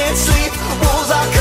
can't sleep. Wolves are coming.